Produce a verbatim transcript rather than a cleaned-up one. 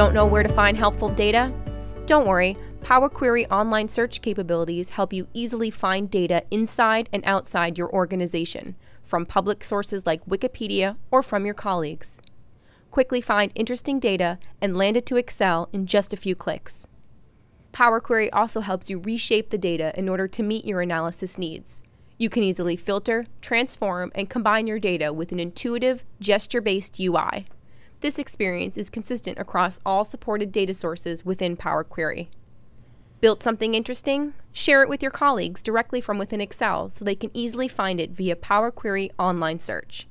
Don't know where to find helpful data? Don't worry, Power Query online search capabilities help you easily find data inside and outside your organization, from public sources like Wikipedia or from your colleagues. Quickly find interesting data and land it to Excel in just a few clicks. Power Query also helps you reshape the data in order to meet your analysis needs. You can easily filter, transform, and combine your data with an intuitive, gesture-based U I. This experience is consistent across all supported data sources within Power Query. Built something interesting? Share it with your colleagues directly from within Excel so they can easily find it via Power Query online search.